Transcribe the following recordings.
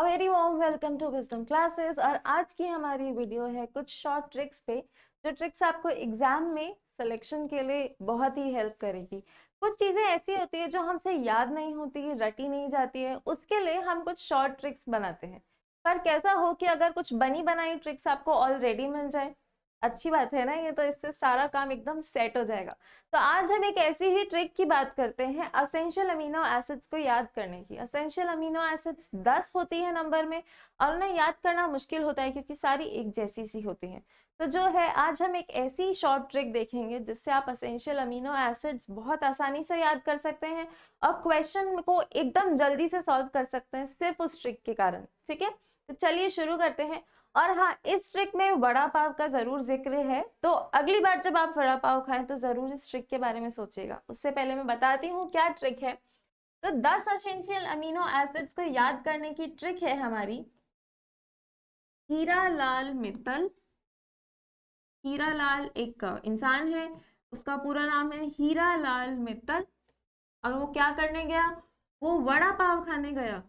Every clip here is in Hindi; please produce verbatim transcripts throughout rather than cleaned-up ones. A very warm welcome to Wisdom classes. और आज की हमारी वीडियो है कुछ शॉर्ट ट्रिक्स पे, जो ट्रिक्स आपको एग्जाम में सिलेक्शन के लिए बहुत ही हेल्प करेगी। कुछ चीज़ें ऐसी होती है जो हमसे याद नहीं होती, रटी नहीं जाती है, उसके लिए हम कुछ शॉर्ट ट्रिक्स बनाते हैं। पर कैसा हो कि अगर कुछ बनी बनाई ट्रिक्स आपको ऑलरेडी मिल जाए, अच्छी बात है ना ये, तो इससे सारा काम एकदम सेट हो जाएगा। तो आज हम एक ऐसी ही ट्रिक की बात करते हैं, असेंशियल अमीनो एसिड्स को याद करने की। असेंशियल अमीनो एसिड्स दस होती है नंबर में और उन्हें याद करना मुश्किल होता है क्योंकि सारी एक जैसी सी होती हैं। तो जो है आज हम एक ऐसी शॉर्ट ट्रिक देखेंगे जिससे आप असेंशियल अमीनो एसिड्स बहुत आसानी से याद कर सकते हैं और क्वेश्चन को एकदम जल्दी से सॉल्व कर सकते हैं सिर्फ उस ट्रिक के कारण। ठीक है, तो चलिए शुरू करते हैं। और हाँ, इस ट्रिक में वड़ा पाव का जरूर जिक्र है, तो अगली बार जब आप वड़ा पाव खाएं तो जरूर इस ट्रिक के बारे में सोचिएगा। उससे पहले मैं बताती हूँ क्या ट्रिक है। तो दस एसेंशियल अमीनो एसिड्स को याद करने की ट्रिक है हमारी हीरा लाल मित्तल। हीरा लाल एक इंसान है, उसका पूरा नाम है हीरा लाल मित्तल। और वो क्या करने गया? वो वड़ा पाव खाने गया।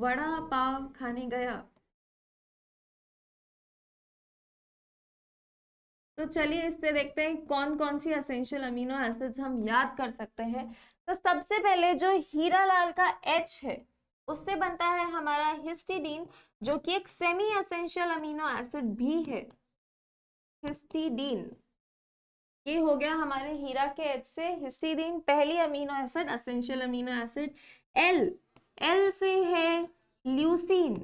वड़ा पाव खाने गया। तो चलिए इससे देखते हैं कौन कौन सी एसेंशियल अमीनो एसिड्स हम याद कर सकते हैं। तो सबसे पहले जो हीरा लाल का एच है उससे बनता है हमारा हिस्टिडीन, जो कि एक सेमी एसेंशियल अमीनो एसिड भी है। हिस्टिडीन, ये हो गया हमारे हीरा के एच से हिस्टिडीन। पहली amino acid essential amino acid L. L से है ल्यूसीन।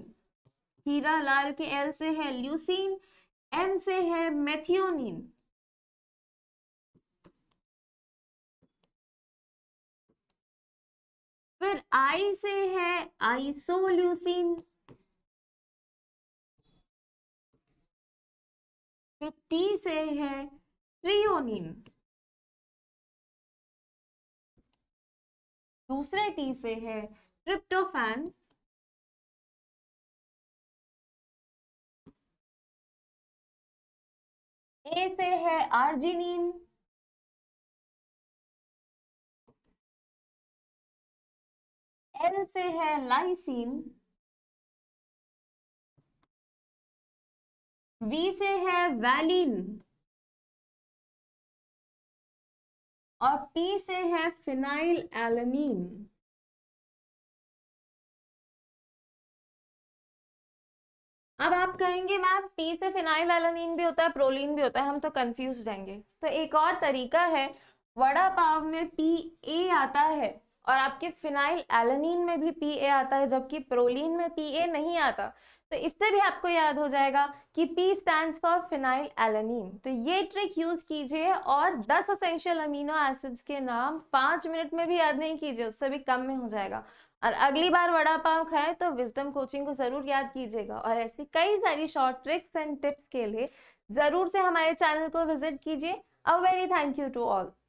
हीरा लाल के एल से है ल्यूसीन। एम से है मेथियोनिन। फिर आई से है आइसोल्यूसीन। फिर टी से है ट्रियोनिन। दूसरे टी से है ट्रिप्टोफैन। ए से है आर्जिनिन। एल से है लाइसिन। वी से है वैलिन। और पी से है फिनाइल एलनीन। अब आप कहेंगे मैम पी से फिनाइल एलानिन भी होता है, प्रोलीन भी होता है, हम तो कंफ्यूज रहेंगे। तो एक और तरीका है, वड़ा पाव में पी ए आता है और आपके फिनाइल एलानिन में भी पी ए आता है, जबकि प्रोलीन में पी ए नहीं आता। तो इससे भी आपको याद हो जाएगा कि P stands for phenylalanine. तो ये ट्रिक यूज कीजिए और दस असेंशियल अमीनो एसिड्स के नाम पाँच मिनट में भी याद नहीं कीजिए, उससे भी कम में हो जाएगा। और अगली बार वड़ा पाव खाए तो विजडम कोचिंग को ज़रूर याद कीजिएगा। और ऐसी कई सारी शॉर्ट ट्रिक्स एंड टिप्स के लिए ज़रूर से हमारे चैनल को विजिट कीजिए। A very thank you to all.